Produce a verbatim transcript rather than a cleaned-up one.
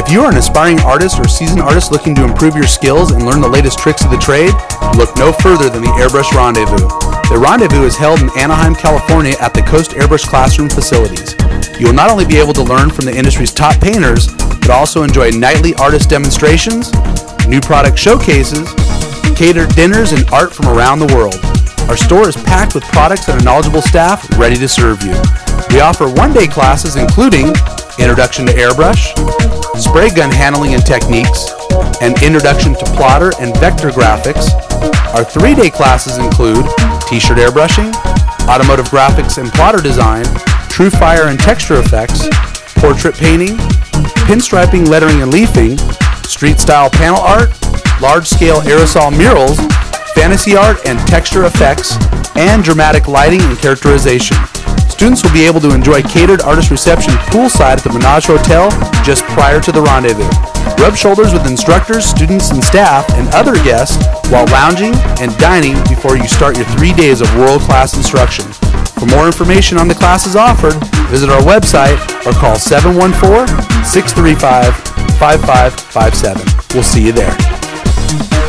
If you are an aspiring artist or seasoned artist looking to improve your skills and learn the latest tricks of the trade, look no further than the Airbrush Rendezvous. The Rendezvous is held in Anaheim, California at the Coast Airbrush Classroom facilities. You will not only be able to learn from the industry's top painters, but also enjoy nightly artist demonstrations, new product showcases, catered dinners and art from around the world. Our store is packed with products and a knowledgeable staff ready to serve you. We offer one-day classes including Introduction to Airbrush, Spray Gun Handling and Techniques, and Introduction to Plotter and Vector Graphics. Our three-day classes include T-shirt airbrushing, Automotive Graphics and Plotter Design, True Fire and Texture Effects, Portrait Painting, Pinstriping, Lettering and Leafing, Street Style Panel Art, Large Scale Aerosol Murals, Fantasy Art and Texture Effects, and Dramatic Lighting and Characterization. Students will be able to enjoy catered artist reception poolside at the Manasho Hotel just prior to the rendezvous. Rub shoulders with instructors, students, and staff and other guests while lounging and dining before you start your three days of world-class instruction. For more information on the classes offered, visit our website or call seven one four, six three five, five five five seven. We'll see you there.